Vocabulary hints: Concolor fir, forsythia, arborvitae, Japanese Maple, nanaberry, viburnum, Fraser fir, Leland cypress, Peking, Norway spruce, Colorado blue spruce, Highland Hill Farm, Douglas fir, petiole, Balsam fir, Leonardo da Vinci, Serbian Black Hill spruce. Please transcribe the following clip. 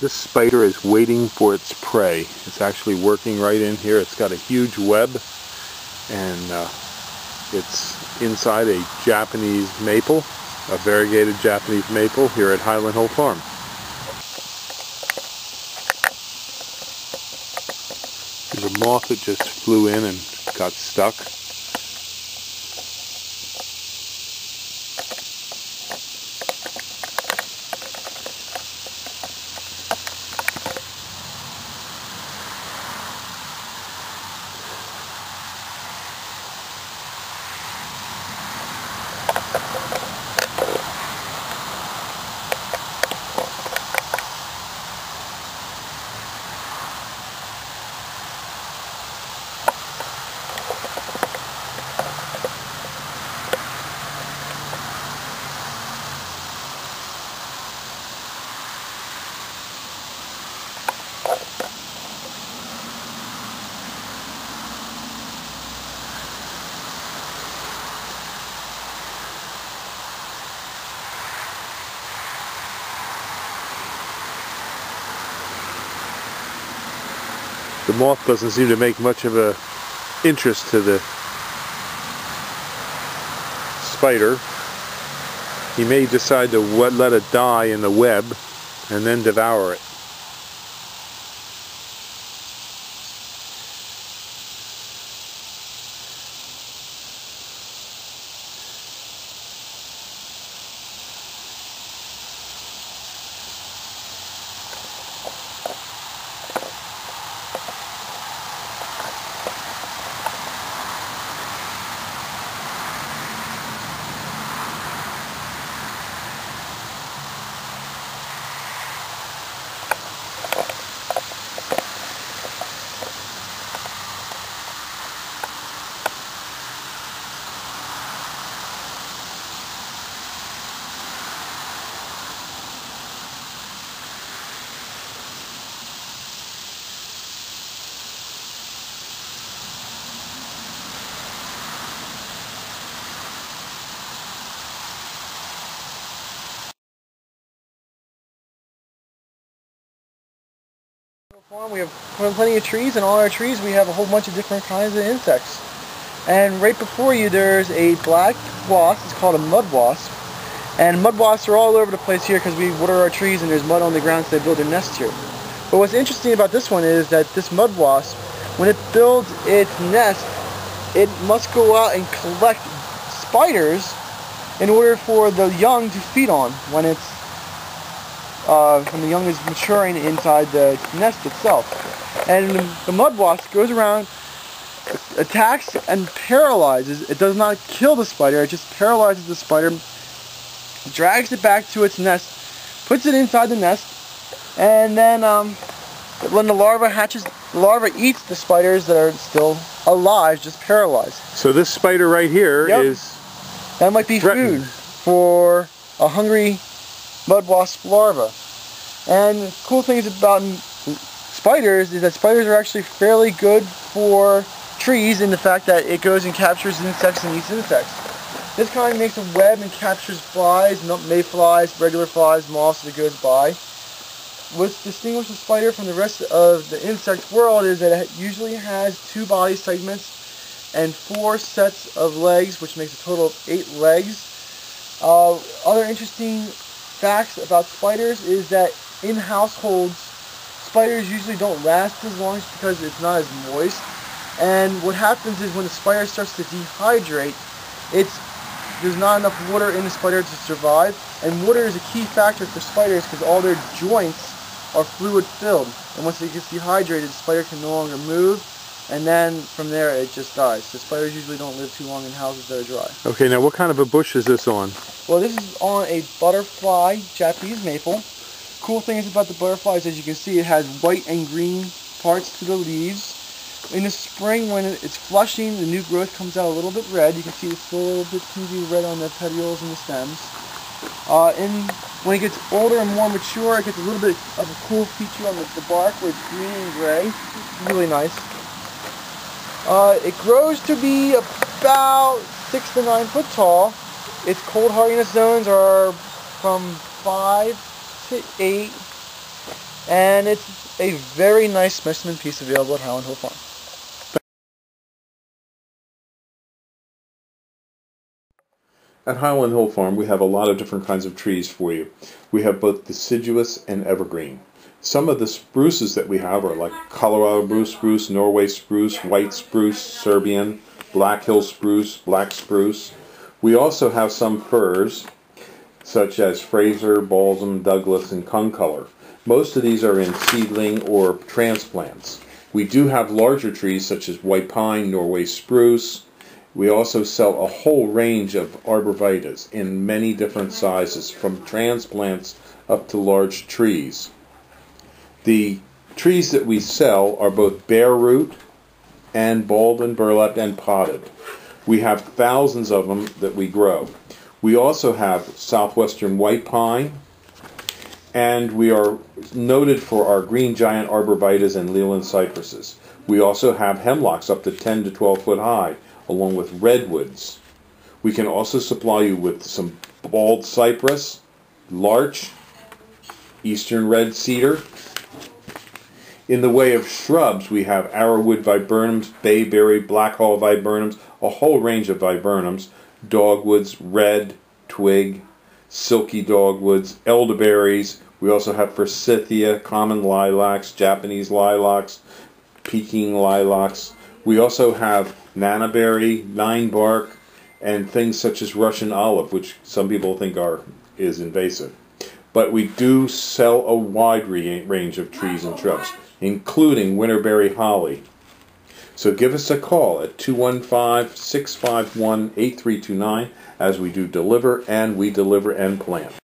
This spider is waiting for its prey. It's actually working right in here. It's got a huge web, and it's inside a Japanese maple, a variegated Japanese maple here at Highland Hill Farm. There's a moth that just flew in and got stuck. The moth doesn't seem to make much of a interest to the spider. He may decide to let it die in the web and then devour it. We have plenty of trees, and all our trees we have a whole bunch of different kinds of insects. And right before you there's a black wasp. It's called a mud wasp, and mud wasps are all over the place here because we water our trees and there's mud on the ground, so they build their nest here. But what's interesting about this one is that this mud wasp, when it builds its nest, it must go out and collect spiders in order for the young to feed on when it's when the young is maturing inside the nest itself. And the mud wasp goes around, attacks and paralyzes. It does not kill the spider, it just paralyzes the spider, drags it back to its nest, puts it inside the nest, and then when the larva hatches, the larva eats the spiders that are still alive, just paralyzed. So this spider right here is that might be food for a hungry mud wasp larva. And cool things about spiders is that spiders are actually fairly good for trees in the fact that it goes and captures insects and eats insects. This kind makes a web and captures flies, mayflies, regular flies, moths that goes by. What distinguishes the spider from the rest of the insect world is that it usually has 2 body segments and 4 sets of legs, which makes a total of 8 legs. Other interesting facts about spiders is that in households, spiders usually don't last as long because it's not as moist. And what happens is when the spider starts to dehydrate, there's not enough water in the spider to survive. And water is a key factor for spiders because all their joints are fluid filled. And once it gets dehydrated, the spider can no longer move. And then from there, it just dies. So spiders usually don't live too long in houses that are dry. Okay, now what kind of a bush is this on? Well, this is on a butterfly Japanese maple. Cool thing is about the butterfly is, as you can see, it has white and green parts to the leaves. In the spring, when it's flushing, the new growth comes out a little bit red. You can see it's still a little bit tingy red on the petioles and the stems. When it gets older and more mature, it gets a little bit of a cool feature on the bark where it's green and gray. It's really nice. It grows to be about 6 to 9 foot tall. Its cold hardiness zones are from 5 to 8. and it's a very nice specimen piece available at Highland Hill Farm. At Highland Hill Farm we have a lot of different kinds of trees for you. We have both deciduous and evergreen. Some of the spruces that we have are like Colorado blue spruce, Norway spruce, white spruce, Serbian, Black Hill spruce, black spruce. We also have some firs such as Fraser, Balsam, Douglas, and Concolor. Most of these are in seedling or transplants. We do have larger trees such as white pine, Norway spruce. We also sell a whole range of arborvitaes in many different sizes, from transplants up to large trees. The trees that we sell are both bare root and bulb and burlap and potted. We have thousands of them that we grow. We also have southwestern white pine, and we are noted for our green giant arborvitaes and Leland cypresses. We also have hemlocks up to 10 to 12 foot high, along with redwoods. We can also supply you with some bald cypress, larch, eastern red cedar. In the way of shrubs, we have arrowwood viburnums, bayberry, blackhall viburnums, a whole range of viburnums, dogwoods, red, twig, silky dogwoods, elderberries. We also have forsythia, common lilacs, Japanese lilacs, Peking lilacs. We also have nanaberry, ninebark, and things such as Russian olive, which some people think is invasive. But we do sell a wide range of trees and shrubs, including winterberry holly. So give us a call at 215-651-8329, as we do deliver and plant.